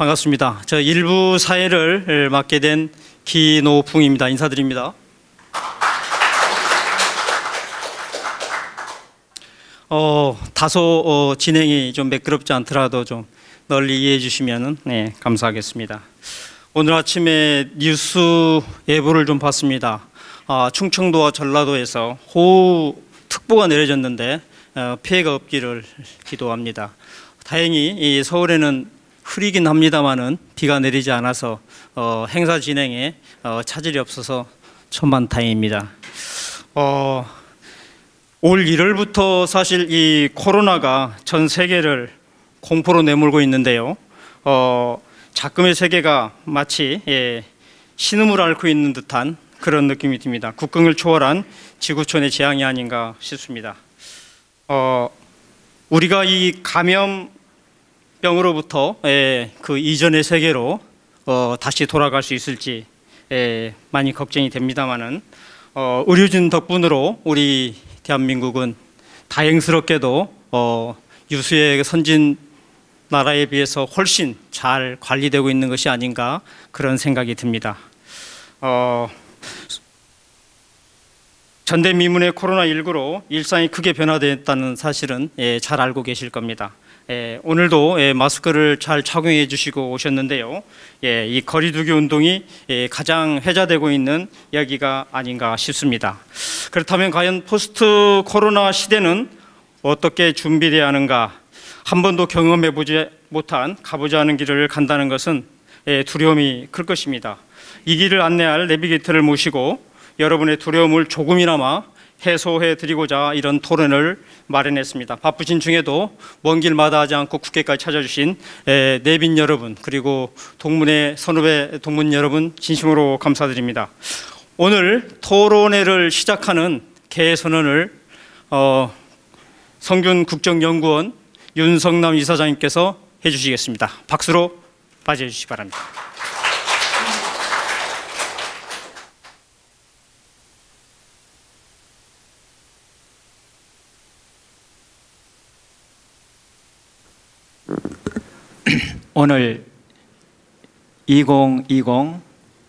반갑습니다. 저 일부 사회를 맡게 된 기노풍입니다. 인사드립니다. 다소 진행이 좀 매끄럽지 않더라도 좀 널리 이해해 주시면은 네, 감사하겠습니다. 오늘 아침에 뉴스 예보를 좀 봤습니다. 충청도와 전라도에서 호우특보가 내려졌는데 피해가 없기를 기도합니다. 다행히 이 서울에는 흐리긴 합니다만은 비가 내리지 않아서 행사 진행에 차질이 없어서 천만다행입니다. 올 1월부터 사실 이 코로나가 전 세계를 공포로 내몰고 있는데요. 작금의 세계가 마치 신음을 앓고 있는 듯한 그런 느낌이 듭니다. 국경을 초월한 지구촌의 재앙이 아닌가 싶습니다. 우리가 이 감염병으로부터 그 이전의 세계로 다시 돌아갈 수 있을지 많이 걱정이 됩니다만은 의료진 덕분으로 우리 대한민국은 다행스럽게도 유수의 선진 나라에 비해서 훨씬 잘 관리되고 있는 것이 아닌가 그런 생각이 듭니다. 전대미문의 코로나19로 일상이 크게 변화됐다는 사실은 잘 알고 계실 겁니다. 오늘도 마스크를 잘 착용해 주시고 오셨는데요. 이 거리두기 운동이 가장 회자되고 있는 이야기가 아닌가 싶습니다. 그렇다면 과연 포스트 코로나 시대는 어떻게 준비되어야 하는가? 한 번도 경험해 보지 못한 가보지 않은 길을 간다는 것은 두려움이 클 것입니다. 이 길을 안내할 내비게이터를 모시고 여러분의 두려움을 조금이나마 해소해 드리고자 이런 토론을 마련했습니다. 바쁘신 중에도 먼 길마다 하지 않고 국회까지 찾아주신 내빈 여러분 그리고 동문의 선후배 동문 여러분 진심으로 감사드립니다. 오늘 토론회를 시작하는 개선언을 성균국정연구원 윤석남 이사장님께서 해주시겠습니다. 박수로 맞이해주시기 바랍니다. 오늘 2020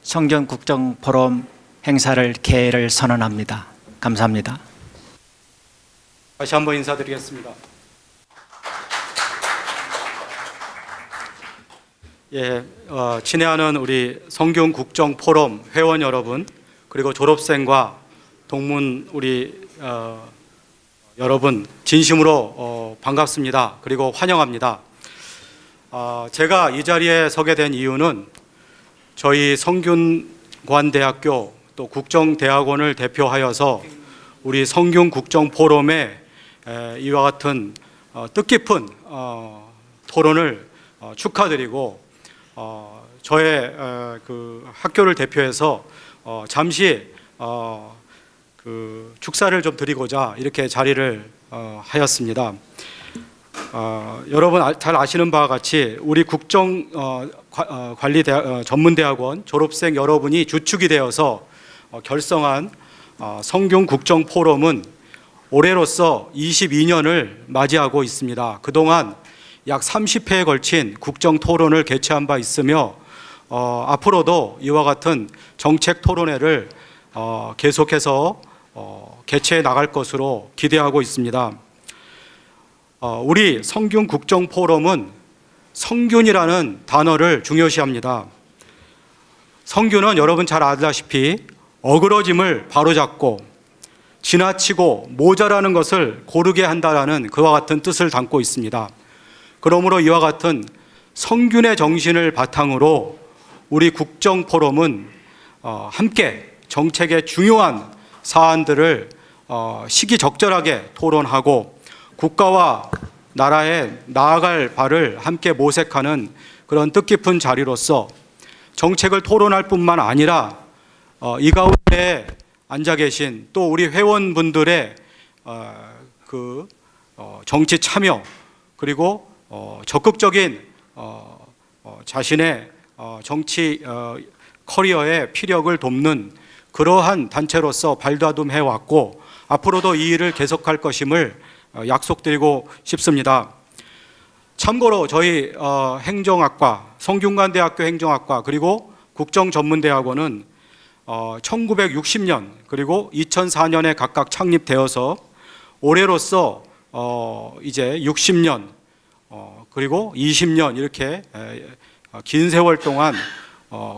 성균국정포럼 행사를 개회를 선언합니다. 감사합니다. 다시 한번 인사드리겠습니다. 친애하는 우리 성균국정포럼 회원 여러분 그리고 졸업생과 동문 우리 여러분 진심으로 반갑습니다. 그리고 환영합니다. 제가 이 자리에 서게 된 이유는 저희 성균관대학교 또 국정대학원을 대표하여서 우리 성균국정포럼에 이와 같은 뜻깊은 토론을 축하드리고 저의 그 학교를 대표해서 잠시 그 축사를 좀 드리고자 이렇게 자리를 하였습니다. 여러분 잘 아시는 바와 같이 우리 국정관리전문대학원 졸업생 여러분이 주축이 되어서 결성한 성균국정포럼은 올해로써 22년을 맞이하고 있습니다. 그동안 약 30회에 걸친 국정토론을 개최한 바 있으며 앞으로도 이와 같은 정책토론회를 계속해서 개최해 나갈 것으로 기대하고 있습니다. 우리 성균국정포럼은 성균이라는 단어를 중요시합니다. 성균은 여러분 잘 알다시피 어그러짐을 바로잡고 지나치고 모자라는 것을 고르게 한다라는 그와 같은 뜻을 담고 있습니다. 그러므로 이와 같은 성균의 정신을 바탕으로 우리 국정포럼은 함께 정책의 중요한 사안들을 시기적절하게 토론하고 국가와 나라에 나아갈 바를 함께 모색하는 그런 뜻깊은 자리로서 정책을 토론할 뿐만 아니라 이 가운데 앉아 계신 또 우리 회원분들의 그 정치 참여 그리고 적극적인 자신의 정치 커리어의 피력을 돕는 그러한 단체로서 발돋움해왔고 앞으로도 이 일을 계속할 것임을 약속드리고 싶습니다. 참고로 저희 행정학과 성균관대학교 행정학과 그리고 국정전문대학원은 1960년 그리고 2004년에 각각 창립되어서 올해로써 이제 60년 그리고 20년 이렇게 긴 세월 동안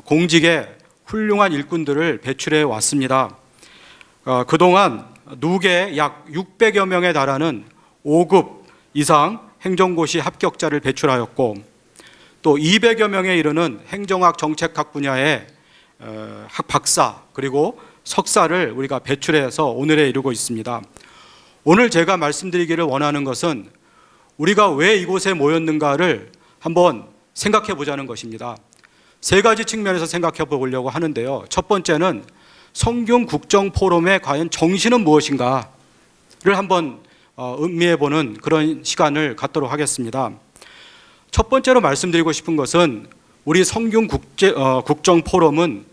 공직에 훌륭한 일꾼들을 배출해 왔습니다. 그동안 누계 약 600여 명에 달하는 5급 이상 행정고시 합격자를 배출하였고 또 200여 명에 이르는 행정학 정책학 분야의 학박사 그리고 석사를 우리가 배출해서 오늘에 이르고 있습니다. 오늘 제가 말씀드리기를 원하는 것은 우리가 왜 이곳에 모였는가를 한번 생각해 보자는 것입니다. 세 가지 측면에서 생각해 보려고 하는데요. 첫 번째는 성균국정포럼의 과연 정신은 무엇인가를 한번 음미해 보는 그런 시간을 갖도록 하겠습니다. 첫 번째로 말씀드리고 싶은 것은 우리 성균국정포럼은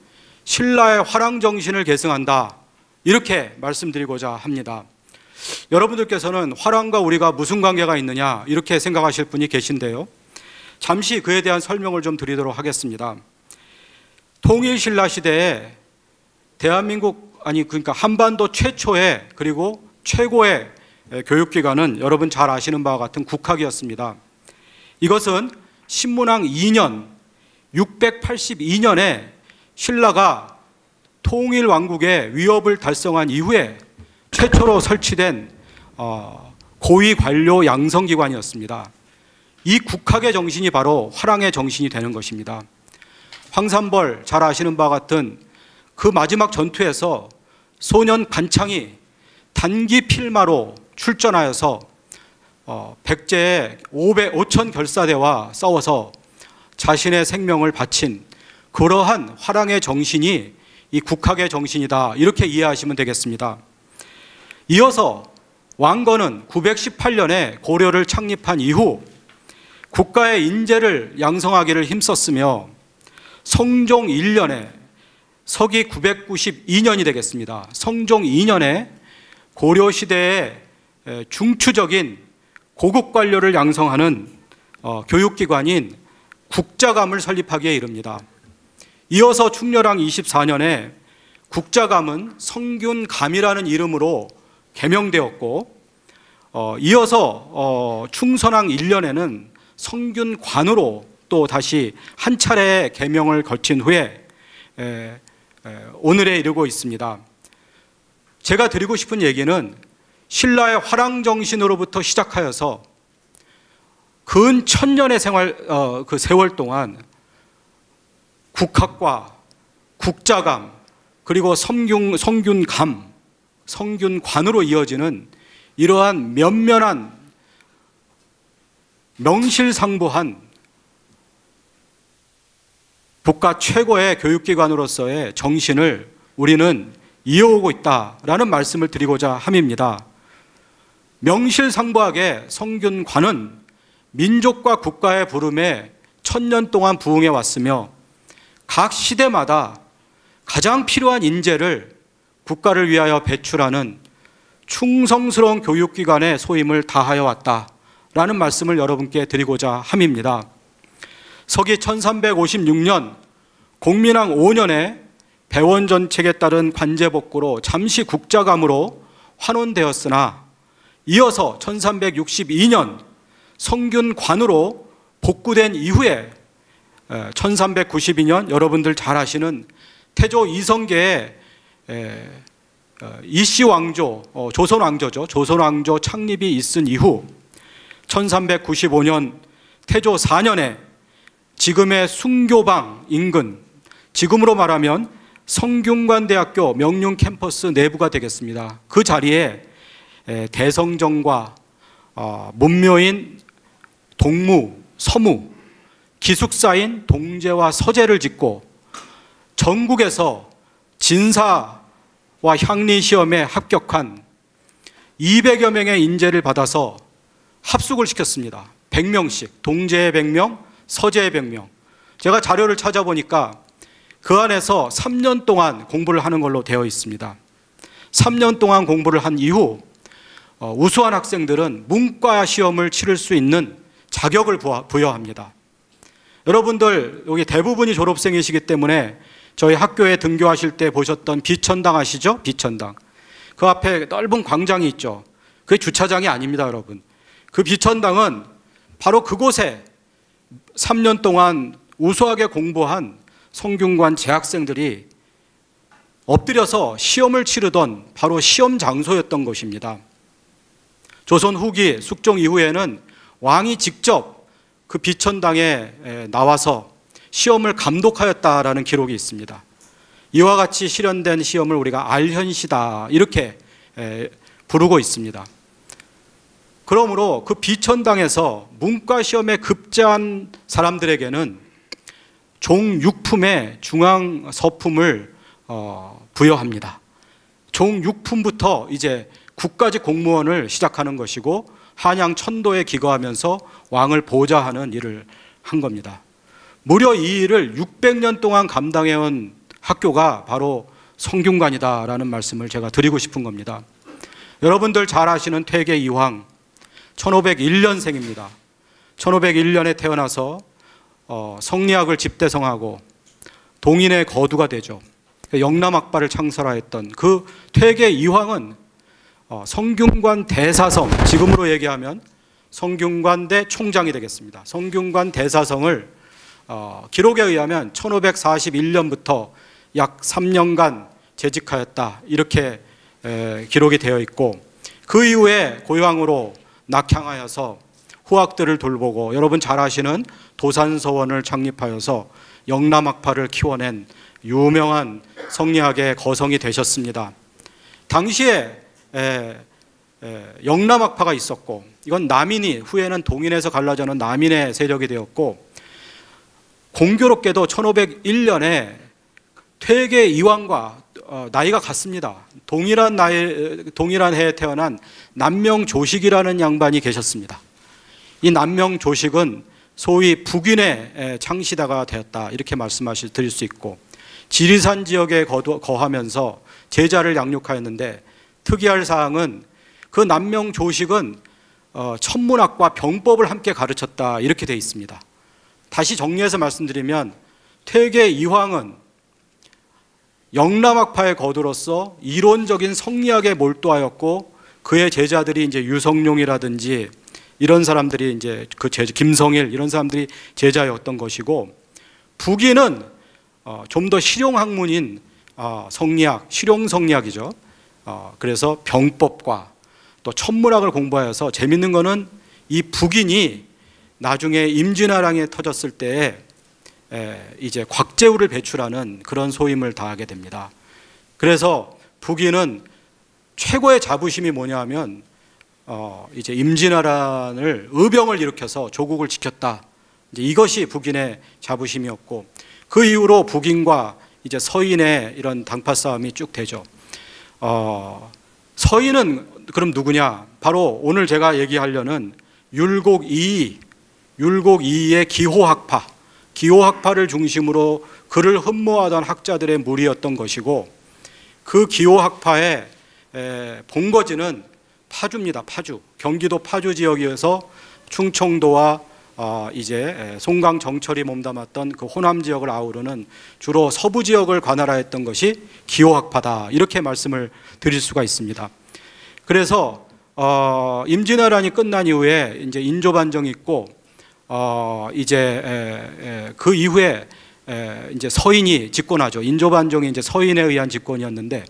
신라의 화랑정신을 계승한다 이렇게 말씀드리고자 합니다. 여러분들께서는 화랑과 우리가 무슨 관계가 있느냐 이렇게 생각하실 분이 계신데요. 잠시 그에 대한 설명을 좀 드리도록 하겠습니다. 통일신라 시대에 한반도 최초의 그리고 최고의 교육기관은 여러분 잘 아시는 바와 같은 국학이었습니다. 이것은 신문왕 2년 682년에 신라가 통일왕국의 위협을 달성한 이후에 최초로 설치된 고위관료 양성기관이었습니다. 이 국학의 정신이 바로 화랑의 정신이 되는 것입니다. 황산벨 잘 아시는 바와 같은 그 마지막 전투에서 소년 간창이 단기 필마로 출전하여서 백제의 5천 결사대와 싸워서 자신의 생명을 바친 그러한 화랑의 정신이 이 국학의 정신이다 이렇게 이해하시면 되겠습니다. 이어서 왕건은 918년에 고려를 창립한 이후 국가의 인재를 양성하기를 힘썼으며 성종 1년에 서기 992년이 되겠습니다. 성종 2년에 고려시대의 중추적인 고급 관료를 양성하는 교육기관인 국자감을 설립하기에 이릅니다. 이어서 충렬왕 24년에 국자감은 성균감이라는 이름으로 개명되었고 이어서 충선왕 1년에는 성균관으로 또 다시 한 차례의 개명을 거친 후에 오늘에 이르고 있습니다. 제가 드리고 싶은 얘기는 신라의 화랑정신으로부터 시작하여서 근 1000년의 세월 동안 국학과 국자감 그리고 성균감, 성균관으로 이어지는 이러한 면면한 명실상부한 국가 최고의 교육기관으로서의 정신을 우리는 이어오고 있다라는 말씀을 드리고자 함입니다. 명실상부하게 성균관은 민족과 국가의 부름에 1000년 동안 부응해 왔으며 각 시대마다 가장 필요한 인재를 국가를 위하여 배출하는 충성스러운 교육기관의 소임을 다하여 왔다 라는 말씀을 여러분께 드리고자 함입니다. 서기 1356년 공민왕 5년에 배원전책에 따른 관제복구로 잠시 국자감으로 환원되었으나 이어서 1362년 성균관으로 복구된 이후에 1392년 여러분들 잘 아시는 태조 이성계의 이씨 왕조, 조선 왕조죠. 조선 왕조 창립이 있은 이후 1395년 태조 4년에 지금의 숭교방 인근, 지금으로 말하면 성균관대학교 명륜 캠퍼스 내부가 되겠습니다. 그 자리에 대성정과 문묘인 동무, 서무, 기숙사인 동제와 서제를 짓고 전국에서 진사와 향리 시험에 합격한 200여 명의 인재를 받아서 합숙을 시켰습니다. 100명씩, 동제의 100명, 서제의 100명. 제가 자료를 찾아보니까 그 안에서 3년 동안 공부를 하는 걸로 되어 있습니다. 3년 동안 공부를 한 이후 우수한 학생들은 문과 시험을 치를 수 있는 자격을 부여합니다. 여러분들 여기 대부분이 졸업생이시기 때문에 저희 학교에 등교하실 때 보셨던 비천당 아시죠? 비천당. 그 앞에 넓은 광장이 있죠. 그게 주차장이 아닙니다, 여러분. 그 비천당은 바로 그곳에 3년 동안 우수하게 공부한 성균관 재학생들이 엎드려서 시험을 치르던 바로 시험 장소였던 것입니다. 조선 후기 숙종 이후에는 왕이 직접 그 비천당에 나와서 시험을 감독하였다라는 기록이 있습니다. 이와 같이 실현된 시험을 우리가 알현시다 이렇게 부르고 있습니다. 그러므로 그 비천당에서 문과 시험에 급제한 사람들에게는 종 6품의 중앙 서품을 부여합니다. 종 6품부터 이제 국가직 공무원을 시작하는 것이고 한양 천도에 기거하면서 왕을 보좌하는 일을 한 겁니다. 무려 이 일을 600년 동안 감당해온 학교가 바로 성균관이다라는 말씀을 제가 드리고 싶은 겁니다. 여러분들 잘 아시는 퇴계 이황 1501년생입니다. 1501년에 태어나서 성리학을 집대성하고 동인의 거두가 되죠. 영남학파를 창설하였던 그 퇴계 이황은 성균관 대사성, 지금으로 얘기하면 성균관대 총장이 되겠습니다. 성균관 대사성을 기록에 의하면 1541년부터 약 3년간 재직하였다 이렇게 기록이 되어 있고, 그 이후에 고향으로 낙향하여서 후학들을 돌보고 여러분 잘 아시는 도산서원을 창립하여서 영남학파를 키워낸 유명한 성리학의 거성이 되셨습니다. 당시에 영남학파가 있었고, 이건 남인이 후에는 동인에서 갈라져는 남인의 세력이 되었고, 공교롭게도 1501년에 퇴계 이황과 나이가 같습니다. 동일한 해에 태어난 남명 조식이라는 양반이 계셨습니다. 이 남명 조식은 소위 북인의 창시다가 되었다 이렇게 말씀드릴 수 있고, 지리산 지역에 거하면서 제자를 양육하였는데 특이할 사항은 그 남명 조식은 천문학과 병법을 함께 가르쳤다 이렇게 되어 있습니다. 다시 정리해서 말씀드리면 퇴계 이황은 영남학파의 거두로서 이론적인 성리학에 몰두하였고, 그의 제자들이 이제 유성룡이라든지 이런 사람들이 이제 김성일 이런 사람들이 제자였던 것이고, 북인은 좀 더 실용학문인 성리학, 실용성리학이죠. 그래서 병법과 또 천문학을 공부하여서, 재밌는 거는 이 북인이 나중에 임진왜란이 터졌을 때에 이제 곽재우를 배출하는 그런 소임을 다하게 됩니다. 그래서 북인은 최고의 자부심이 뭐냐 하면 이제 임진왜란을 의병을 일으켜서 조국을 지켰다. 이제 이것이 북인의 자부심이었고, 그 이후로 북인과 이제 서인의 이런 당파 싸움이 쭉 되죠. 서인은 그럼 누구냐? 바로 오늘 제가 얘기하려는 율곡 이이, 율곡 이이의 기호학파, 기호학파를 중심으로 그를 흠모하던 학자들의 무리였던 것이고, 그 기호학파의 본거지는 파주입니다. 파주, 경기도 파주 지역에서 충청도와 이제 송강 정철이 몸담았던 그 호남 지역을 아우르는 주로 서부 지역을 관할하였던 것이 기호학파다 이렇게 말씀을 드릴 수가 있습니다. 그래서 임진왜란이 끝난 이후에 이제 인조반정이 있고, 이제 그 이후에 이제 서인이 집권하죠. 인조반정이 이제 서인에 의한 집권이었는데,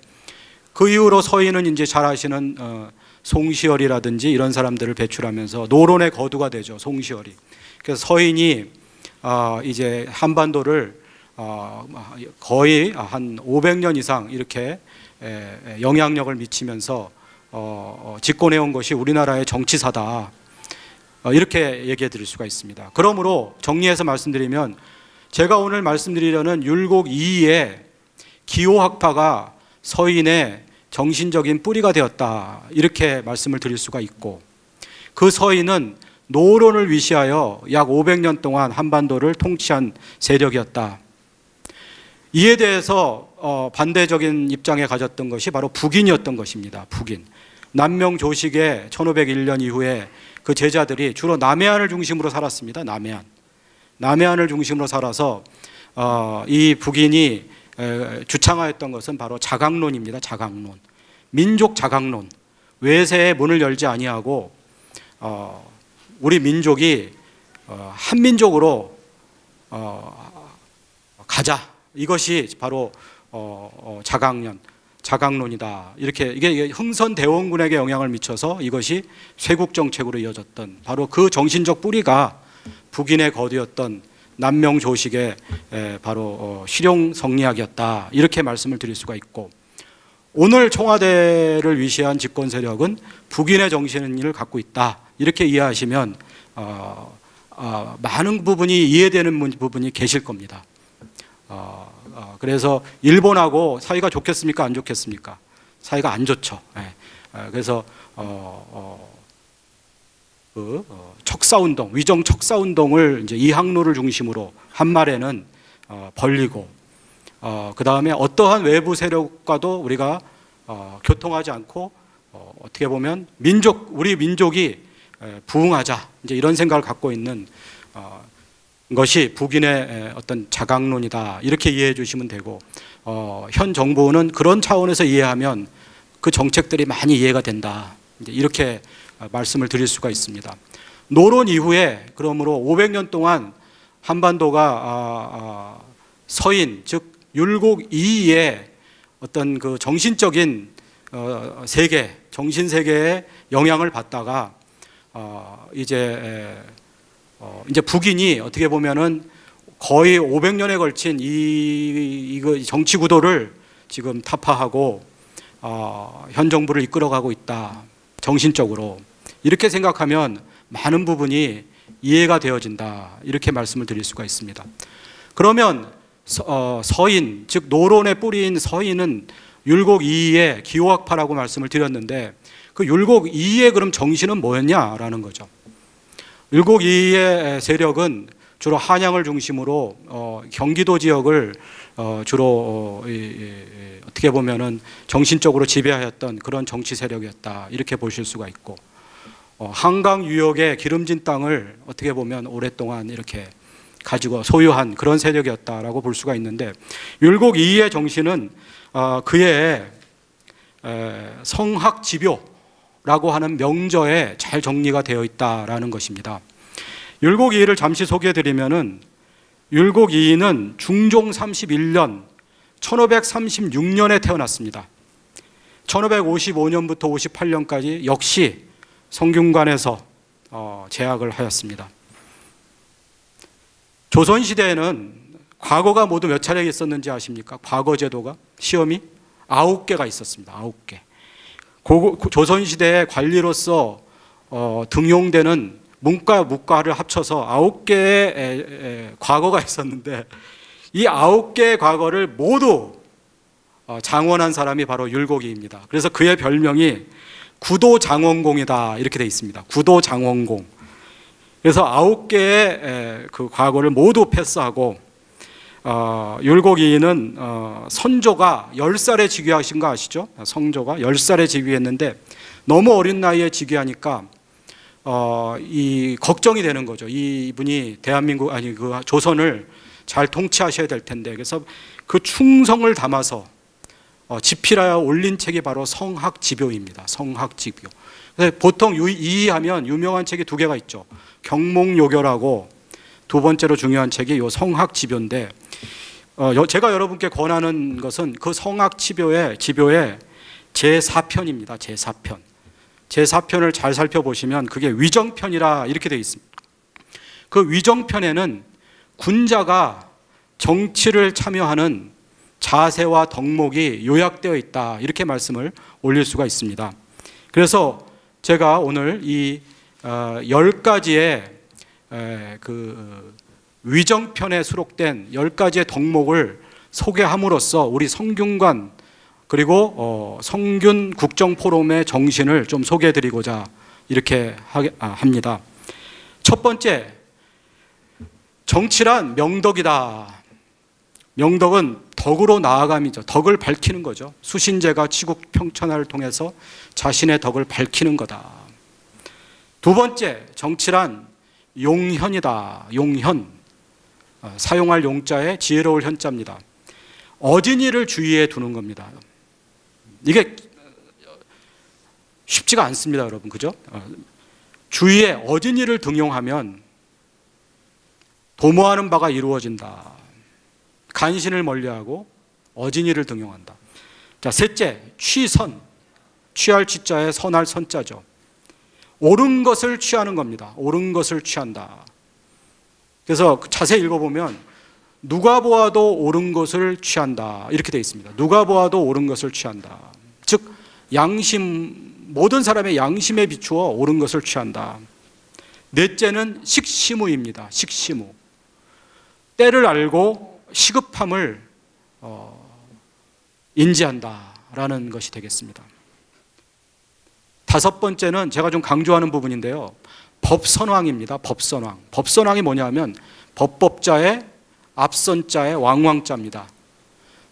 그 이후로 서인은 이제 잘 아시는 송시열이라든지 이런 사람들을 배출하면서 노론의 거두가 되죠. 송시열이. 그래서 서인이 이제 한반도를 거의 한 500년 이상 이렇게 영향력을 미치면서 집권해온 것이 우리나라의 정치사다 이렇게 얘기해 드릴 수가 있습니다. 그러므로 정리해서 말씀드리면, 제가 오늘 말씀드리려는 율곡 이이의 기호학파가 서인의 정신적인 뿌리가 되었다 이렇게 말씀을 드릴 수가 있고, 그 서인은 노론을 위시하여 약 500년 동안 한반도를 통치한 세력이었다. 이에 대해서 반대적인 입장에 가졌던 것이 바로 북인이었던 것입니다. 북인. 남명 조식의 1501년 이후에 그 제자들이 주로 남해안을 중심으로 살았습니다. 남해안. 남해안을 중심으로 살아서 이 북인이 주창하였던 것은 바로 자강론입니다. 자강론, 민족 자강론, 외세의 문을 열지 아니하고 우리 민족이 한민족으로 가자, 이것이 바로 자강론이다. 이렇게 이게 흥선 대원군에게 영향을 미쳐서 이것이 쇄국 정책으로 이어졌던 바로 그 정신적 뿌리가 북인의 거두였던 남명 조식의 바로 실용 성리학이었다, 이렇게 말씀을 드릴 수가 있고, 오늘 청와대를 위시한 집권 세력은 북인의 정신을 갖고 있다, 이렇게 이해하시면 많은 부분이 이해되는 부분이 계실 겁니다. 그래서 일본하고 사이가 좋겠습니까? 안 좋겠습니까? 사이가 안 좋죠. 그래서 그 척사운동, 위정 척사운동을 이제 이 항로를 중심으로 한말에는 벌리고, 그 다음에 어떠한 외부 세력과도 우리가 교통하지 않고 어떻게 보면 우리 민족이 부흥하자, 이제 이런 생각을 갖고 있는 것이 북인의 어떤 자강론이다, 이렇게 이해해 주시면 되고, 현 정부는 그런 차원에서 이해하면 그 정책들이 많이 이해가 된다, 이제 이렇게 말씀을 드릴 수가 있습니다. 노론 이후에 그러므로 500년 동안 한반도가 서인, 즉 율곡 이이의 어떤 그 정신적인 세계, 정신세계의 영향을 받다가 이제 북인이 어떻게 보면은 거의 500년에 걸친 이 정치 구도를 지금 타파하고 현 정부를 이끌어가고 있다, 정신적으로. 이렇게 생각하면 많은 부분이 이해가 되어진다, 이렇게 말씀을 드릴 수가 있습니다. 그러면 서인, 즉 노론의 뿌리인 서인은 율곡 이이의 기호학파라고 말씀을 드렸는데, 그 율곡 이이의 그럼 정신은 뭐였냐라는 거죠. 율곡 이이의 세력은 주로 한양을 중심으로 경기도 지역을 주로 어떻게 보면은 정신적으로 지배하였던 그런 정치 세력이었다, 이렇게 보실 수가 있고, 한강 유역의 기름진 땅을 어떻게 보면 오랫동안 이렇게 가지고 소유한 그런 세력이었다라고 볼 수가 있는데, 율곡 이이의 정신은 그의 성학지묘라고 하는 명저에 잘 정리가 되어 있다라는 것입니다. 율곡 이이를 잠시 소개해드리면은, 율곡 이이는 중종 31년 1536년에 태어났습니다. 1555년부터 58년까지 역시 성균관에서 재학을 하였습니다. 조선시대에는 과거가 모두 몇 차례 있었는지 아십니까? 과거 제도가 시험이 9개가 있었습니다. 9개. 조선시대의 관리로서 등용되는 문과 무과를 합쳐서 9개의 과거가 있었는데, 이 9개의 과거를 모두 장원한 사람이 바로 율곡이입니다. 그래서 그의 별명이 구도장원공이다, 이렇게 돼 있습니다. 구도장원공. 그래서 9개의 그 과거를 모두 패스하고, 율곡 이이는 선조가 10살에 즉위하신 거 아시죠? 성조가 10살에 즉위했는데 너무 어린 나이에 즉위하니까 이 걱정이 되는 거죠. 이분이 대한민국, 아니 그 조선을 잘 통치하셔야 될 텐데, 그래서 그 충성을 담아서 집필하여 올린 책이 바로 성학지묘입니다. 성학지묘. 보통 이이하면 유명한 책이 2개가 있죠. 경몽요결하고, 두 번째로 중요한 책이 요 성학지묘인데, 제가 여러분께 권하는 것은 그 성학지묘의 제4편입니다. 제4편. 제4편을 잘 살펴보시면 그게 위정편이라 이렇게 되어 있습니다. 그 위정편에는 군자가 정치를 참여하는 자세와 덕목이 요약되어 있다, 이렇게 말씀을 올릴 수가 있습니다. 그래서 제가 오늘 이 10가지의 그 위정편에 수록된 10가지의 덕목을 소개함으로써 우리 성균관 그리고 성균국정포럼의 정신을 좀 소개해드리고자 이렇게 합니다. 첫 번째, 정치란 명덕이다. 명덕은 덕으로 나아감이죠. 덕을 밝히는 거죠. 수신제가 치국평천하를 통해서 자신의 덕을 밝히는 거다. 두 번째, 정치란 용현이다. 용현. 사용할 용자에 지혜로울 현자입니다. 어진이를 주의해 두는 겁니다. 이게 쉽지가 않습니다, 여러분. 그죠? 주의에 어진이를 등용하면 도모하는 바가 이루어진다. 간신을 멀리하고 어진이를 등용한다. 자, 셋째, 취선. 취할 취자에 선할 선자죠. 옳은 것을 취하는 겁니다. 옳은 것을 취한다. 그래서 자세히 읽어보면 누가 보아도 옳은 것을 취한다. 이렇게 되어 있습니다. 누가 보아도 옳은 것을 취한다. 즉 양심, 모든 사람의 양심에 비추어 옳은 것을 취한다. 넷째는 식시무입니다. 식시무. 때를 알고 시급함을 인지한다라는 것이 되겠습니다. 다섯 번째는 제가 좀 강조하는 부분인데요. 법선왕입니다. 법선왕. 법선왕이 뭐냐면 법법자의 앞선자의 왕왕자입니다.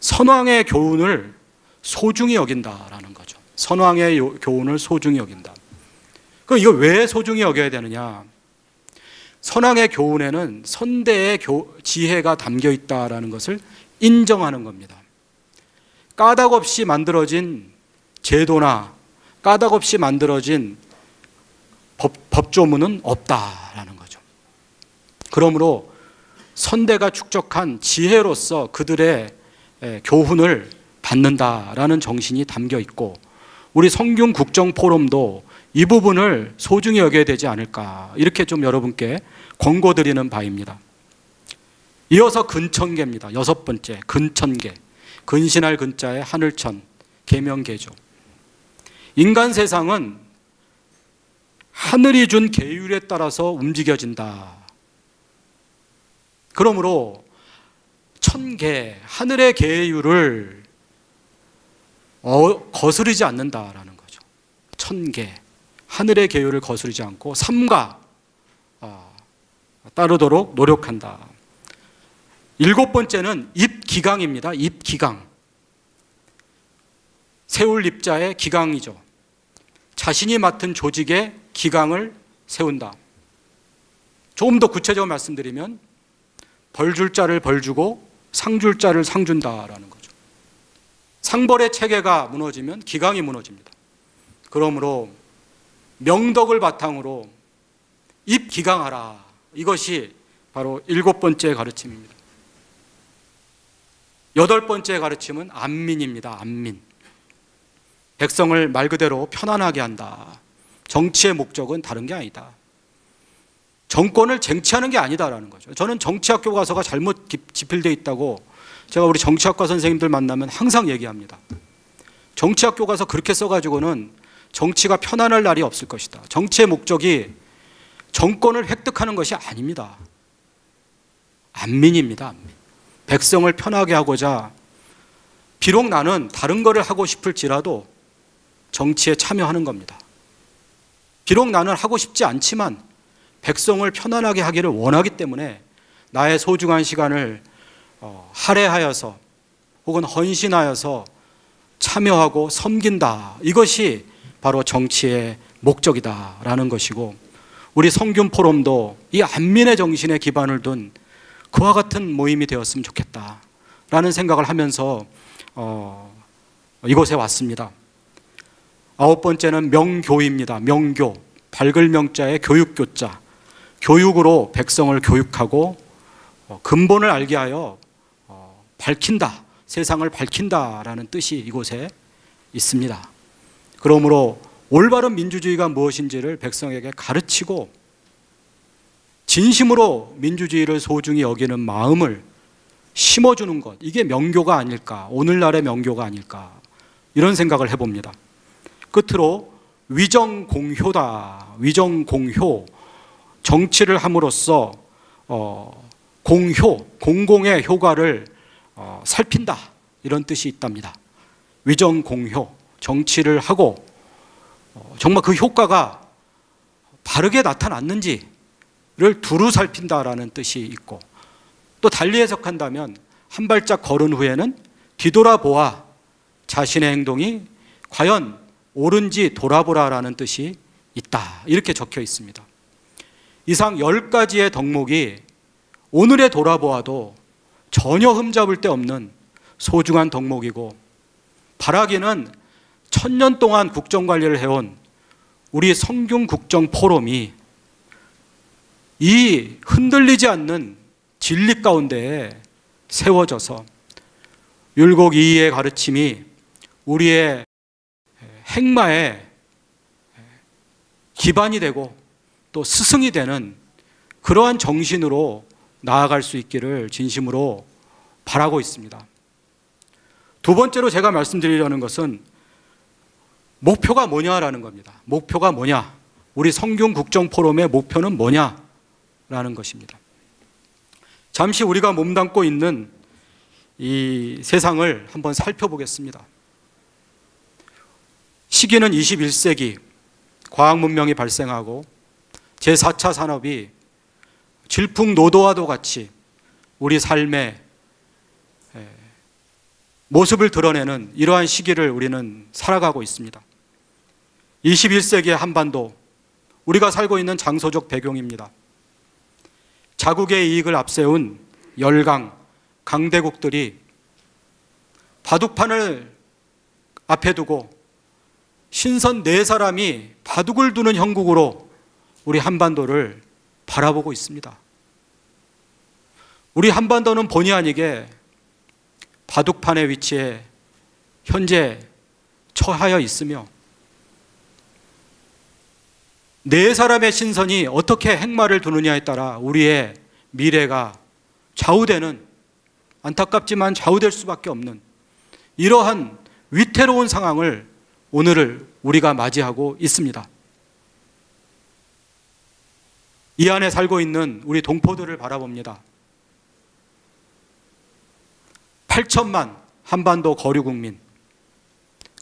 선왕의 교훈을 소중히 여긴다라는 거죠. 선왕의 교훈을 소중히 여긴다. 그럼 이거 왜 소중히 여겨야 되느냐? 선왕의 교훈에는 선대의 지혜가 담겨 있다라는 것을 인정하는 겁니다. 까닭 없이 만들어진 제도나 까닭 없이 만들어진 법조문은 없다라는 거죠. 그러므로 선대가 축적한 지혜로서 그들의 교훈을 받는다라는 정신이 담겨 있고, 우리 성균국정포럼도 이 부분을 소중히 여겨야 되지 않을까, 이렇게 좀 여러분께 권고드리는 바입니다. 이어서 근천계입니다. 여섯 번째, 근천계. 근신할 근자의 하늘천, 계명계죠. 인간 세상은 하늘이 준 계율에 따라서 움직여진다. 그러므로 천계, 하늘의 계율을 거스르지 않는다라는 거죠. 천계, 하늘의 계율을 거스르지 않고 삼가 따르도록 노력한다. 일곱 번째는 입기강입니다. 입기강. 세울 입자의 기강이죠. 자신이 맡은 조직의 기강을 세운다. 조금 더 구체적으로 말씀드리면 벌줄 자를 벌주고 상줄 자를 상준다라는 거죠. 상벌의 체계가 무너지면 기강이 무너집니다. 그러므로 명덕을 바탕으로 입기강하라. 이것이 바로 일곱 번째 가르침입니다. 여덟 번째 가르침은 안민입니다. 안민. 백성을 말 그대로 편안하게 한다. 정치의 목적은 다른 게 아니다. 정권을 쟁취하는 게 아니다라는 거죠. 저는 정치학 교과서가 잘못 집필되어 있다고 제가 우리 정치학과 선생님들 만나면 항상 얘기합니다. 정치학 교과서 그렇게 써가지고는 정치가 편안할 날이 없을 것이다. 정치의 목적이 정권을 획득하는 것이 아닙니다. 안민입니다. 안민. 백성을 편하게 하고자, 비록 나는 다른 거를 하고 싶을지라도 정치에 참여하는 겁니다. 비록 나는 하고 싶지 않지만 백성을 편안하게 하기를 원하기 때문에 나의 소중한 시간을 할애하여서 혹은 헌신하여서 참여하고 섬긴다. 이것이 바로 정치의 목적이다라는 것이고, 우리 성균포럼도 이 안민의 정신에 기반을 둔 그와 같은 모임이 되었으면 좋겠다라는 생각을 하면서 이곳에 왔습니다. 아홉 번째는 명교입니다. 명교. 밝을 명자의 교육교자. 교육으로 백성을 교육하고 근본을 알게 하여 밝힌다. 세상을 밝힌다라는 뜻이 이곳에 있습니다. 그러므로 올바른 민주주의가 무엇인지를 백성에게 가르치고 진심으로 민주주의를 소중히 여기는 마음을 심어주는 것, 이게 명교가 아닐까, 오늘날의 명교가 아닐까, 이런 생각을 해봅니다. 끝으로 위정공효다. 위정공효. 정치를 함으로써 공효, 공공의 효과를 살핀다, 이런 뜻이 있답니다. 위정공효. 정치를 하고 정말 그 효과가 바르게 나타났는지를 두루 살핀다라는 뜻이 있고, 또 달리 해석한다면 한 발짝 걸은 후에는 뒤돌아보아 자신의 행동이 과연 옳은지 돌아보라라는 뜻이 있다. 이렇게 적혀 있습니다. 이상 10가지의 덕목이 오늘에 돌아보아도 전혀 흠잡을 데 없는 소중한 덕목이고, 바라기는 1000년 동안 국정관리를 해온 우리 성균국정포럼이 이 흔들리지 않는 진리 가운데에 세워져서 율곡 이이의 가르침이 우리의 행마에 기반이 되고 또 스승이 되는 그러한 정신으로 나아갈 수 있기를 진심으로 바라고 있습니다. 두 번째로 제가 말씀드리려는 것은 목표가 뭐냐라는 겁니다. 목표가 뭐냐? 우리 성균국정포럼의 목표는 뭐냐라는 것입니다. 잠시 우리가 몸담고 있는 이 세상을 한번 살펴보겠습니다. 시기는 21세기, 과학 문명이 발생하고 제4차 산업이 질풍노도와도 같이 우리 삶의 모습을 드러내는 이러한 시기를 우리는 살아가고 있습니다. 21세기의 한반도, 우리가 살고 있는 장소적 배경입니다. 자국의 이익을 앞세운 열강, 강대국들이 바둑판을 앞에 두고 신선 네 사람이 바둑을 두는 형국으로 우리 한반도를 바라보고 있습니다. 우리 한반도는 본의 아니게 바둑판의 위치에 현재 처하여 있으며, 네 사람의 신선이 어떻게 행마를 두느냐에 따라 우리의 미래가 좌우되는, 안타깝지만 좌우될 수밖에 없는 이러한 위태로운 상황을 오늘을 우리가 맞이하고 있습니다. 이 안에 살고 있는 우리 동포들을 바라봅니다. 8천만 한반도 거류국민,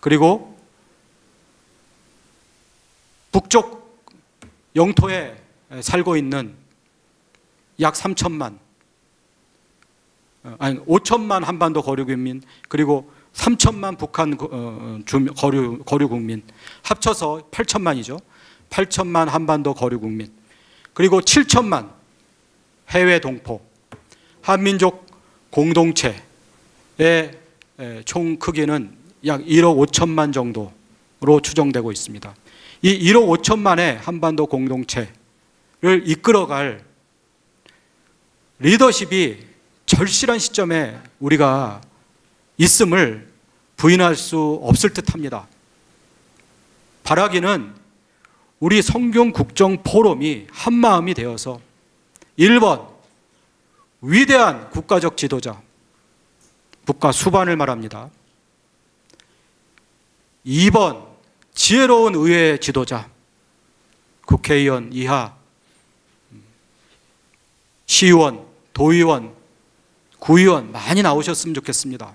그리고 북쪽 영토에 살고 있는 약 5천만 한반도 거류국민, 그리고 3천만 북한 거류국민, 합쳐서 8천만이죠. 8천만 한반도 거류국민, 그리고 7천만 해외 동포, 한민족 공동체 의 총 크기는 약 1억 5천만 정도로 추정되고 있습니다. 이 1억 5천만의 한반도 공동체를 이끌어갈 리더십이 절실한 시점에 우리가 있음을 부인할 수 없을 듯합니다. 바라기는 우리 성균국정포럼이 한마음이 되어서 1번, 위대한 국가적 지도자, 국가 수반을 말합니다. 2번, 지혜로운 의회의 지도자, 국회의원 이하, 시의원, 도의원, 구의원 많이 나오셨으면 좋겠습니다.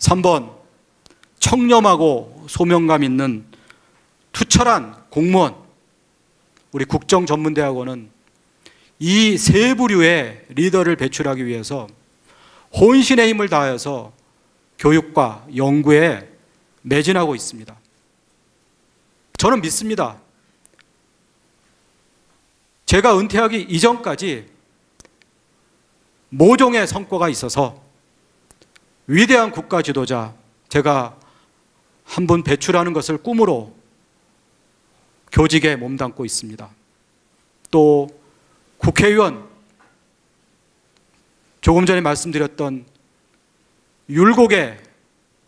3번, 청렴하고 소명감 있는 투철한 공무원. 우리 국정전문대학원은 이 세 부류의 리더를 배출하기 위해서 혼신의 힘을 다해서 교육과 연구에 매진하고 있습니다. 저는 믿습니다. 제가 은퇴하기 이전까지 모종의 성과가 있어서 위대한 국가 지도자, 제가 한 분 배출하는 것을 꿈으로 교직에 몸담고 있습니다. 또 국회의원, 조금 전에 말씀드렸던 율곡의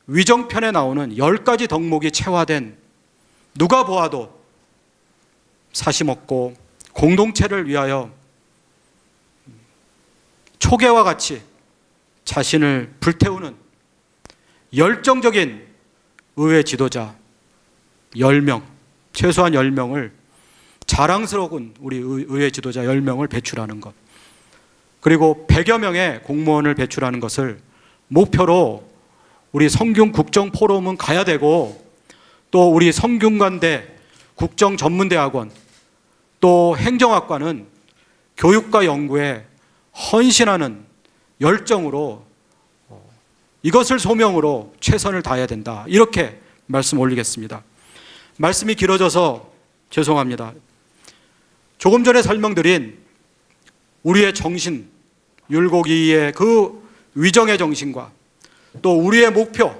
위정편에 나오는 10가지 덕목이 체화된, 누가 보아도 사심 없고 공동체를 위하여 초계와 같이 자신을 불태우는 열정적인 의회 지도자 10명, 최소한 10명을, 자랑스러운 우리 의회 지도자 10명을 배출하는 것, 그리고 100여 명의 공무원을 배출하는 것을 목표로 우리 성균국정포럼은 가야 되고, 또 우리 성균관대 국정전문대학원, 또 행정학과는 교육과 연구에 헌신하는 열정으로 이것을 소명으로 최선을 다해야 된다, 이렇게 말씀 올리겠습니다. 말씀이 길어져서 죄송합니다. 조금 전에 설명드린 우리의 정신, 율곡 이이의 그 위정의 정신과 또 우리의 목표,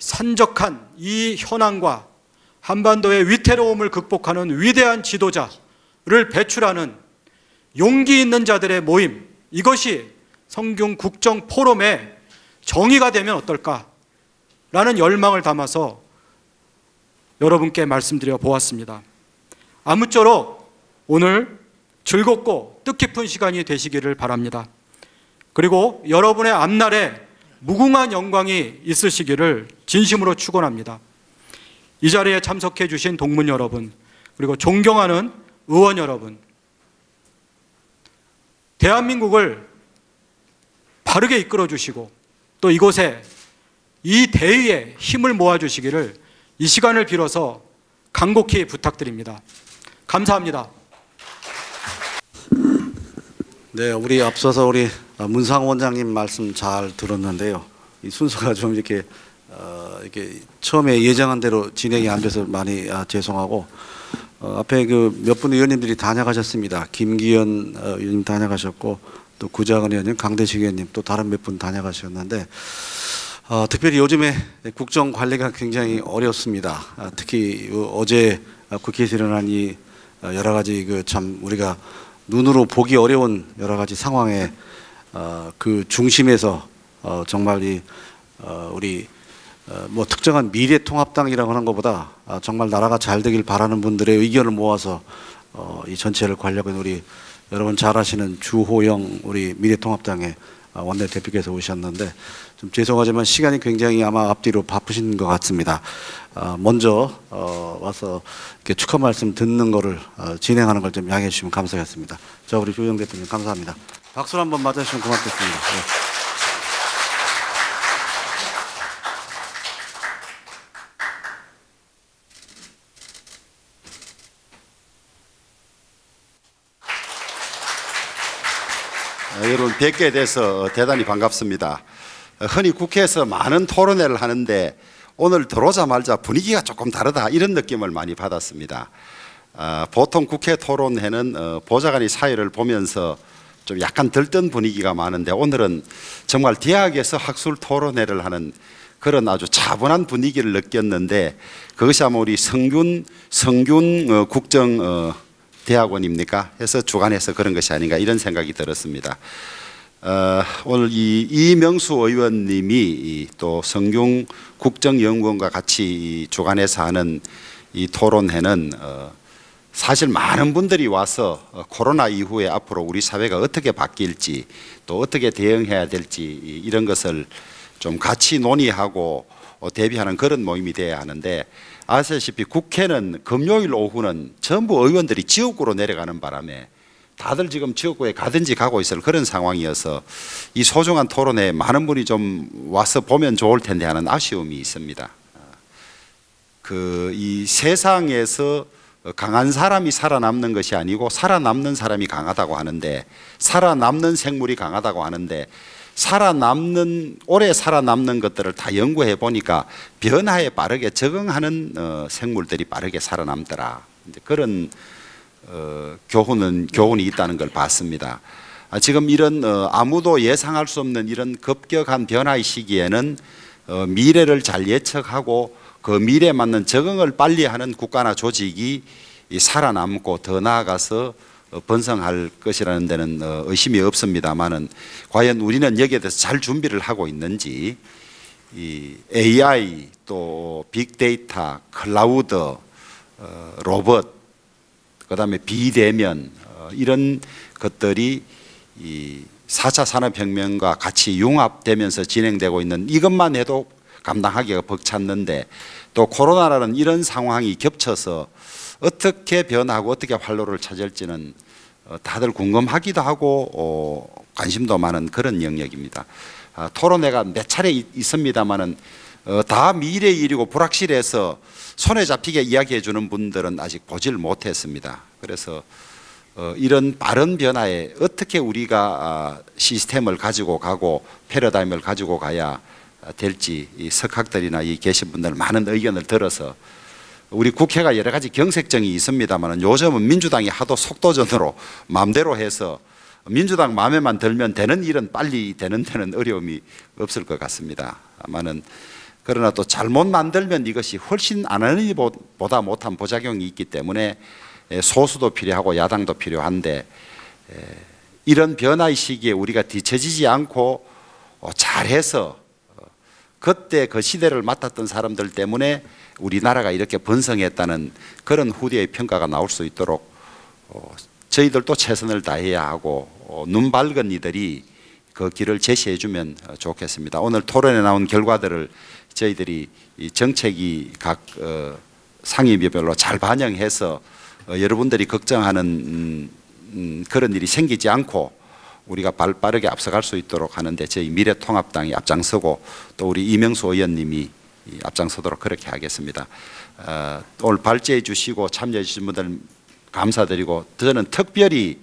산적한 이 현황과 한반도의 위태로움을 극복하는 위대한 지도자를 배출하는 용기 있는 자들의 모임, 이것이 성균국정포럼의 정의가 되면 어떨까라는 열망을 담아서 여러분께 말씀드려 보았습니다. 아무쪼록 오늘 즐겁고 뜻깊은 시간이 되시기를 바랍니다. 그리고 여러분의 앞날에 무궁한 영광이 있으시기를 진심으로 축원합니다. 이 자리에 참석해 주신 동문 여러분, 그리고 존경하는 의원 여러분, 대한민국을 바르게 이끌어 주시고 또 이곳에 이 대의에 힘을 모아 주시기를 이 시간을 빌어서 간곡히 부탁드립니다. 감사합니다. 네, 우리 앞서서 우리 문상 원장님 말씀 잘 들었는데요. 이 순서가 좀 이렇게 처음에 예정한 대로 진행이 안 돼서 많이 죄송하고, 앞에 그 몇 분 의원님들이 다녀가셨습니다. 김기현 의원님 다녀가셨고, 또 구자은 의원님, 강대식 의원님, 또 다른 몇 분 다녀가셨는데, 특별히 요즘에 국정 관리가 굉장히 어렵습니다. 특히 어제 국회에서 일어난 이 여러 가지 그 참 우리가 눈으로 보기 어려운 여러 가지 상황에 그 중심에서 정말 이 우리 뭐 특정한 미래통합당이라고 하는 것보다 정말 나라가 잘 되길 바라는 분들의 의견을 모아서 이 전체를 관리하고 있는 우리 여러분 잘 아시는 주호영 우리 미래통합당의 원내대표께서 오셨는데, 좀 죄송하지만 시간이 굉장히 아마 앞뒤로 바쁘신 것 같습니다. 먼저 와서 이렇게 축하 말씀 듣는 거를 진행하는 걸 좀 양해해 주시면 감사하겠습니다. 자, 우리 조영 대표님 감사합니다. 박수를 한번 맞아주시면 고맙겠습니다. 네. 여러분 뵙게 돼서 대단히 반갑습니다. 흔히 국회에서 많은 토론회를 하는데 오늘 들어오자마자 분위기가 조금 다르다 이런 느낌을 많이 받았습니다. 보통 국회 토론회는 보좌관이 사회를 보면서 좀 약간 들뜬 분위기가 많은데, 오늘은 정말 대학에서 학술 토론회를 하는 그런 아주 차분한 분위기를 느꼈는데, 그것이 아마 우리 성균 국정 대학원입니까? 해서 주관해서 그런 것이 아닌가 이런 생각이 들었습니다. 오늘 이 이명수 의원님이 또 성균 국정연구원과 같이 주관해서 하는 이 토론회는 사실 많은 분들이 와서 코로나 이후에 앞으로 우리 사회가 어떻게 바뀔지 또 어떻게 대응해야 될지 이런 것을 좀 같이 논의하고 대비하는 그런 모임이 돼야 하는데, 아시다시피 국회는 금요일 오후는 전부 의원들이 지역구로 내려가는 바람에 다들 지금 지역구에 가든지 가고 있을 그런 상황이어서 이 소중한 토론회에 많은 분이 좀 와서 보면 좋을 텐데 하는 아쉬움이 있습니다. 이 세상에서 강한 사람이 살아남는 것이 아니고 살아남는 사람이 강하다고 하는데, 살아남는 생물이 강하다고 하는데, 오래 살아남는 것들을 다 연구해 보니까 변화에 빠르게 적응하는 생물들이 빠르게 살아남더라. 이제 그런 교훈이 있다는 걸 봤습니다. 지금 이런 아무도 예상할 수 없는 이런 급격한 변화의 시기에는 미래를 잘 예측하고 그 미래에 맞는 적응을 빨리 하는 국가나 조직이 살아남고 더 나아가서 번성할 것이라는 데는 의심이 없습니다만은, 과연 우리는 여기에 대해서 잘 준비를 하고 있는지, 이 AI 또 빅데이터, 클라우드, 로봇, 그다음에 비대면 이런 것들이 이 4차 산업혁명과 같이 융합되면서 진행되고 있는 이것만 해도 감당하기가 벅찼는데, 또 코로나라는 이런 상황이 겹쳐서 어떻게 변하고 어떻게 활로를 찾을지는 다들 궁금하기도 하고 관심도 많은 그런 영역입니다. 토론회가 몇 차례 있습니다만은 다 미래의 일이고 불확실해서 손에 잡히게 이야기해 주는 분들은 아직 보질 못했습니다. 그래서 이런 빠른 변화에 어떻게 우리가 시스템을 가지고 가고 패러다임을 가지고 가야 될지, 이 석학들이나 이 계신 분들 많은 의견을 들어서 우리 국회가 여러 가지 경색정이 있습니다만 요즘은 민주당이 하도 속도전으로 마음대로 해서 민주당 마음에만 들면 되는 일은 빨리 되는 데는 어려움이 없을 것 같습니다. 아마는 그러나 또 잘못 만들면 이것이 훨씬 안 하는 일보다 못한 보작용이 있기 때문에 소수도 필요하고 야당도 필요한데 이런 변화의 시기에 우리가 뒤처지지 않고 잘해서 그때 그 시대를 맡았던 사람들 때문에 우리나라가 이렇게 번성했다는 그런 후대의 평가가 나올 수 있도록 저희들도 최선을 다해야 하고 눈 밝은 이들이 그 길을 제시해 주면 좋겠습니다. 오늘 토론에 나온 결과들을 저희들이 이 정책이 각 상임위별로 잘 반영해서 여러분들이 걱정하는 그런 일이 생기지 않고 우리가 발빠르게 앞서갈 수 있도록 하는데 저희 미래통합당이 앞장서고 또 우리 이명수 의원님이 앞장서도록 그렇게 하겠습니다. 오늘 발제해 주시고 참여해 주신 분들 감사드리고 저는 특별히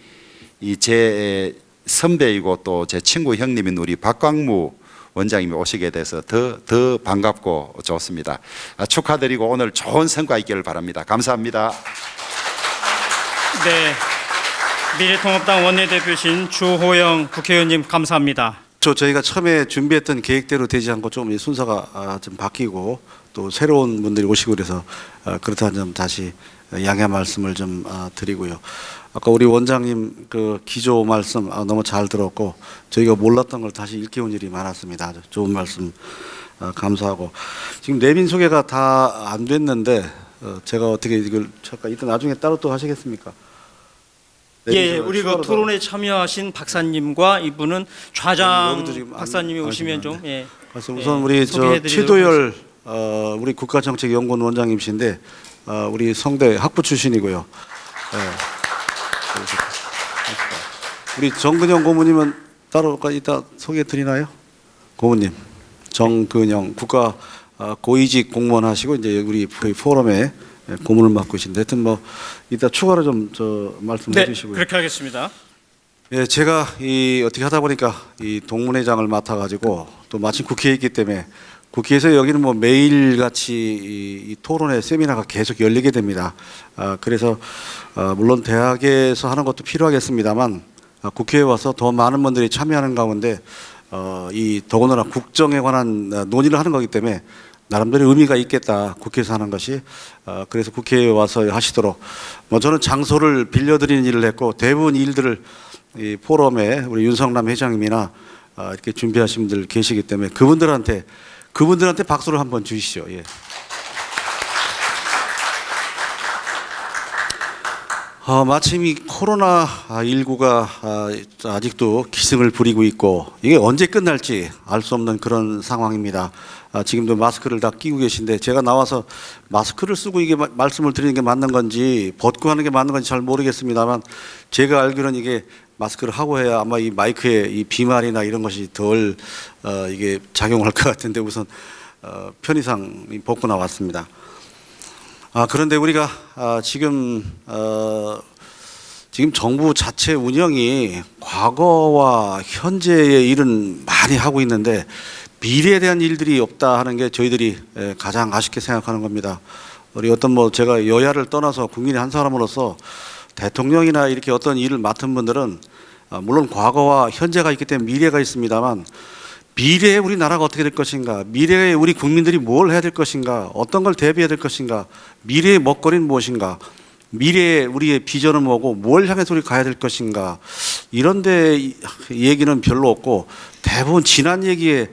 제 선배이고 또 제 친구 형님인 우리 박광무 원장님이 오시게 돼서 더 반갑고 좋습니다. 축하드리고 오늘 좋은 성과 있기를 바랍니다. 감사합니다. 네, 미래통합당 원내대표신 주호영 국회의원님 감사합니다. 저희가 처음에 준비했던 계획대로 되지 않고 좀 순서가 좀 바뀌고 또 새로운 분들이 오시고 그래서 그렇다는 점 다시 양해 말씀을 좀 드리고요. 아까 우리 원장님 그 기조 말씀 너무 잘 들었고 저희가 몰랐던 걸 다시 일깨운 일이 많았습니다. 아주 좋은 말씀 감사하고 지금 내민 소개가 다 안 됐는데 제가 어떻게 이걸 잠깐 이따 나중에 따로 또 하시겠습니까? 예, 우리 그 토론에 참여하신 박사님과 이분은 좌장 박사님이 오시면 좀 예. 그래서 우선 우리 저 최도열 우리 국가정책연구원 원장님이신데 우리 성대 학부 출신이고요. 예. 우리 정근영 고문님은 따로 이따 소개해 드리나요? 고문님. 정근영 국가 고위직 공무원 하시고 이제 우리 포럼에 고문을 맡고 계신데 하여튼 뭐 이따 추가로 좀 저 말씀해 주시고요. 네, 그렇게 하겠습니다. 예, 제가 이 어떻게 하다 보니까 이 동문회장을 맡아 가지고 또 마침 국회에 있기 때문에 국회에서 여기는 뭐 매일 같이 이 토론회 세미나가 계속 열리게 됩니다. 그래서 물론 대학에서 하는 것도 필요하겠습니다만 국회에 와서 더 많은 분들이 참여하는 가운데 이 더군다나 국정에 관한 논의를 하는 거기 때문에 나름대로 의미가 있겠다. 국회에서 하는 것이. 그래서 국회에 와서 하시도록. 뭐 저는 장소를 빌려드리는 일을 했고 대부분 일들을 이 포럼에 우리 윤석남 회장님이나 이렇게 준비하신 분들 계시기 때문에 그분들한테 박수를 한번 주시죠. 예. 마침 이 코로나19가 아직도 기승을 부리고 있고 이게 언제 끝날지 알 수 없는 그런 상황입니다. 지금도 마스크를 다 끼고 계신데 제가 나와서 마스크를 쓰고 이게 말씀을 드리는 게 맞는 건지 벗고 하는 게 맞는 건지 잘 모르겠습니다만 제가 알기로는 이게 마스크를 하고 해야 아마 이 마이크에 이 비말이나 이런 것이 덜 이게 작용할 것 같은데 우선 편의상 벗고 나왔습니다. 그런데 우리가 지금 정부 자체 운영이 과거와 현재의 일은 많이 하고 있는데 미래에 대한 일들이 없다 하는 게 저희들이 가장 아쉽게 생각하는 겁니다. 우리 어떤 뭐 제가 여야를 떠나서 국민의 한 사람으로서 대통령이나 이렇게 어떤 일을 맡은 분들은 물론 과거와 현재가 있기 때문에 미래가 있습니다만 미래에 우리 나라가 어떻게 될 것인가, 미래에 우리 국민들이 뭘 해야 될 것인가, 어떤 걸 대비해야 될 것인가, 미래의 먹거리는 무엇인가, 미래에 우리의 비전은 뭐고 뭘 향해서 우리 가야 될 것인가 이런 데 얘기는 별로 없고 대부분 지난 얘기에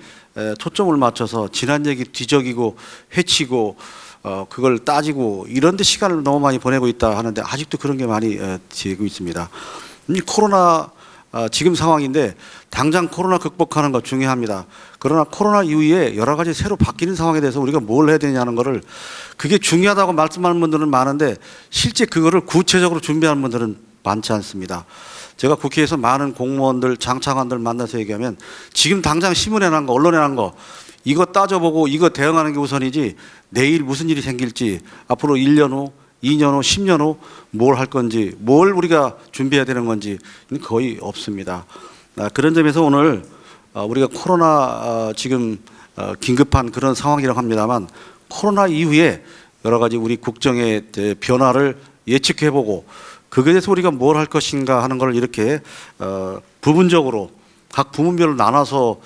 초점을 맞춰서 지난 얘기 뒤적이고 헤치고 그걸 따지고 이런 데 시간을 너무 많이 보내고 있다 하는데 아직도 그런 게 많이 되고 있습니다. 코로나 지금 상황인데 당장 코로나 극복하는 것 중요합니다. 그러나 코로나 이후에 여러 가지 새로 바뀌는 상황에 대해서 우리가 뭘 해야 되냐는 거를 그게 중요하다고 말씀하는 분들은 많은데 실제 그거를 구체적으로 준비하는 분들은 많지 않습니다. 제가 국회에서 많은 공무원들, 장차관들 만나서 얘기하면 지금 당장 신문에 난 거, 언론에 난 거 이거 따져보고 이거 대응하는 게 우선이지 내일 무슨 일이 생길지 앞으로 1년 후 2년 후 10년 후 뭘 할 건지 뭘 우리가 준비해야 되는 건지 거의 없습니다. 그런 점에서 오늘 우리가 코로나 지금 긴급한 그런 상황이라고 합니다만 코로나 이후에 여러 가지 우리 국정의 변화를 예측해보고 그것에 대해서 우리가 뭘 할 것인가 하는 걸 이렇게 부분적으로 각 부문별로 나눠서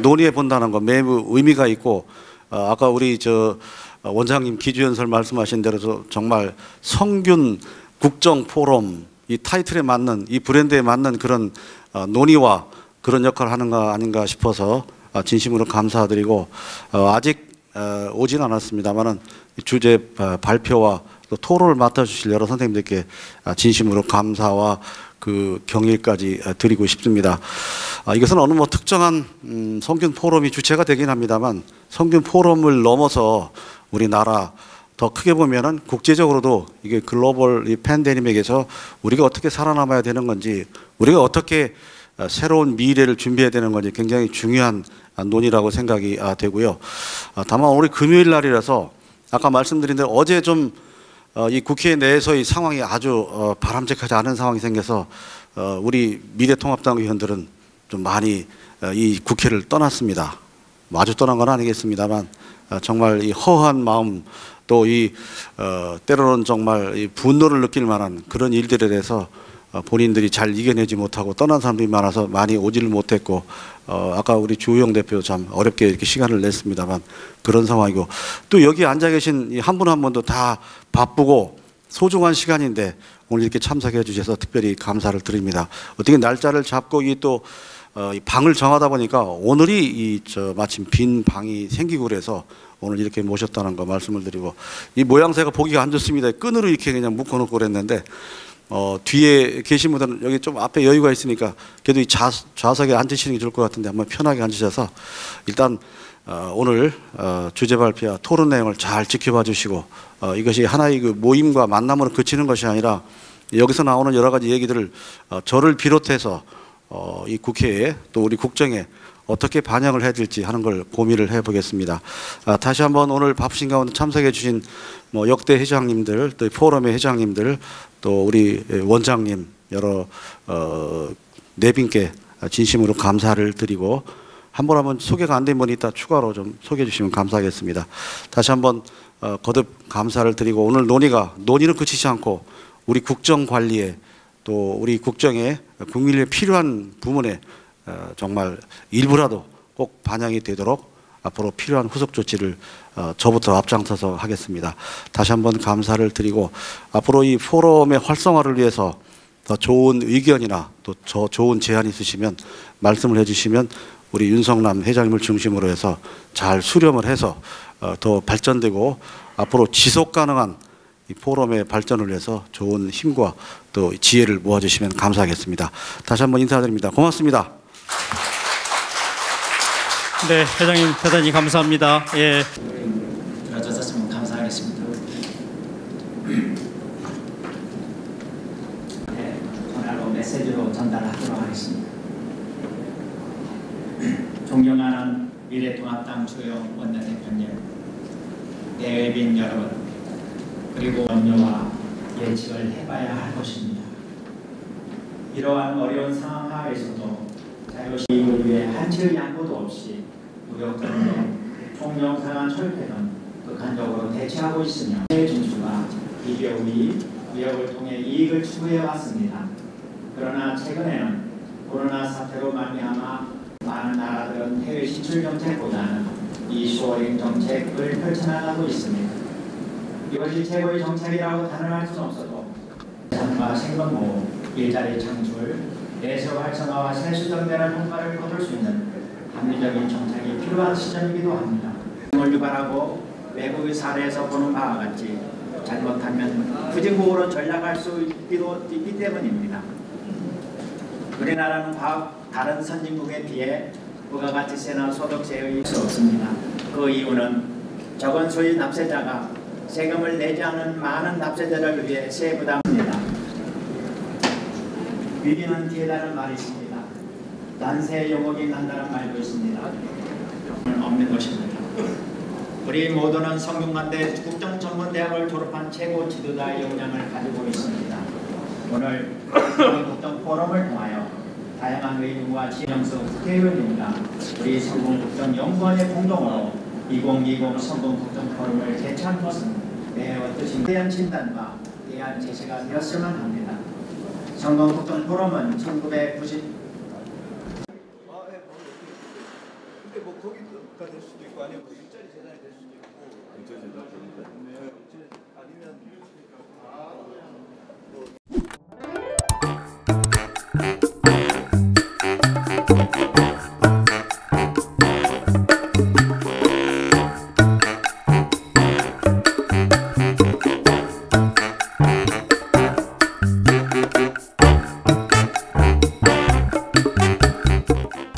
논의해 본다는 거 매우 의미가 있고, 아까 우리 저 원장님 기주연설 말씀하신 대로서 정말 성균국정포럼 이 타이틀에 맞는, 이 브랜드에 맞는 그런 논의와 그런 역할을 하는 거 아닌가 싶어서 진심으로 감사드리고, 아직 오진 않았습니다만은 주제 발표와 또 토론을 맡아주실 여러 선생님들께 진심으로 감사와 그 경의까지 드리고 싶습니다. 이것은 어느 뭐 특정한 성균 포럼이 주체가 되긴 합니다만 성균 포럼을 넘어서 우리나라 더 크게 보면은 국제적으로도 이게 글로벌 이 팬데믹에서 우리가 어떻게 살아남아야 되는 건지, 우리가 어떻게 새로운 미래를 준비해야 되는 건지 굉장히 중요한 논의라고 생각이 되고요. 다만 오늘 금요일 날이라서 아까 말씀드린 대로 어제 좀 이 국회 내에서의 상황이 아주 바람직하지 않은 상황이 생겨서 우리 미래통합당 의원들은 좀 많이 이 국회를 떠났습니다. 아주 떠난 건 아니겠습니다만 정말 이 허한 마음, 또 이 때로는 정말 이 분노를 느낄 만한 그런 일들에 대해서 본인들이 잘 이겨내지 못하고 떠난 사람들이 많아서 많이 오지를 못했고, 아까 우리 주호영 대표 참 어렵게 이렇게 시간을 냈습니다만 그런 상황이고, 또 여기 앉아 계신 한 분 한 분도 다 바쁘고 소중한 시간인데 오늘 이렇게 참석해 주셔서 특별히 감사를 드립니다. 어떻게 날짜를 잡고 이 또 방을 정하다 보니까 오늘이 마침 빈 방이 생기고 그래서 오늘 이렇게 모셨다는 거 말씀을 드리고, 이 모양새가 보기가 안 좋습니다. 끈으로 이렇게 그냥 묶어놓고 그랬는데 뒤에 계신 분들은 여기 좀 앞에 여유가 있으니까 그래도 이 좌석에 앉으시는 게 좋을 것 같은데 한번 편하게 앉으셔서 일단 오늘 주제 발표와 토론 내용을 잘 지켜봐 주시고, 이것이 하나의 그 모임과 만남으로 그치는 것이 아니라 여기서 나오는 여러 가지 얘기들을 저를 비롯해서 이 국회에 또 우리 국정에 어떻게 반영을 해야 될지 하는 걸 고민을 해보겠습니다. 다시 한번 오늘 바쁘신 가운데 참석해 주신 뭐 역대 회장님들, 또 포럼의 회장님들, 또 우리 원장님 여러 네 분께 진심으로 감사를 드리고, 한 번 한번 소개가 안 된 분이 있다 추가로 좀 소개해 주시면 감사하겠습니다. 다시 한번 거듭 감사를 드리고, 오늘 논의는 그치지 않고 우리 국정 관리에 또 우리 국정에 국민에 필요한 부문에 정말 일부라도 꼭 반영이 되도록 앞으로 필요한 후속 조치를 저부터 앞장서서 하겠습니다. 다시 한번 감사를 드리고, 앞으로 이 포럼의 활성화를 위해서 더 좋은 의견이나 또 좋은 제안이 있으시면 말씀을 해주시면 우리 윤석남 회장님을 중심으로 해서 잘 수렴을 해서 더 발전되고 앞으로 지속 가능한 이 포럼의 발전을 위해서 좋은 힘과 또 지혜를 모아주시면 감사하겠습니다. 다시 한번 인사드립니다. 고맙습니다. 네, 회장님 대단히 감사합니다. 예. 들어주셨으면 감사하겠습니다. 네, 전화로 메시지로 전달하도록 하겠습니다. 존경하는 미래통합당 주호영 원내대표님, 내외빈 여러분, 그리고 원료와 예측을 해봐야 할 것입니다. 이러한 어려운 상황 하에서도 자유시민을 위해 한치의 양보도 없이 무력적으로 총영상한 철폐는 극한적으로 대체하고 있으며 해외 진출과 비교의 무역을 통해 이익을 추구해왔습니다. 그러나 최근에는 코로나 사태로 말미암아 많은 나라들은 해외 진출 정책보다는 이쇼어링 정책을 펼쳐나가고 있습니다. 이것이 최고의 정책이라고 단언할 수는 없어도 자산과 생각 모으, 일자리 창출, 내수 활성화와 세수정대란 효과를 거둘 수 있는 합리적인 정책이 필요한 시점이기도 합니다. 정을 유발하고 외국의 사례에서 보는 바와 같이 잘못하면 후진국으로 전락할 수 있기 때문입니다. 우리나라는 다른 선진국에 비해 부가가치세나 소득세의 수 없습니다. 그 이유는 적은 수의 납세자가 세금을 내지 않은 많은 납세자를 위해 세부담입니다. 위기는 뒤에다는 말이 있습니다. 난세에 여목이 난다는 말도 있습니다. 없는 것입니다. 우리 모두는 성균관대 국정전문대학을 졸업한 최고 지도자의 역량을 가지고 있습니다. 오늘 국정포럼을 통하여 다양한 의무와 지명수 국회의원님과 우리 성균국정연구원의 공동으로 2020 성균국정포럼을 개최한 것은 어떠신 대한 진단과 대한 제시가 되었으면 합니다. 성균국정포럼은 1990 근데 뭐 거기가 될 수도 있고 아니면 뭐 일자리 재단이 될 수도 있고 일자리 재단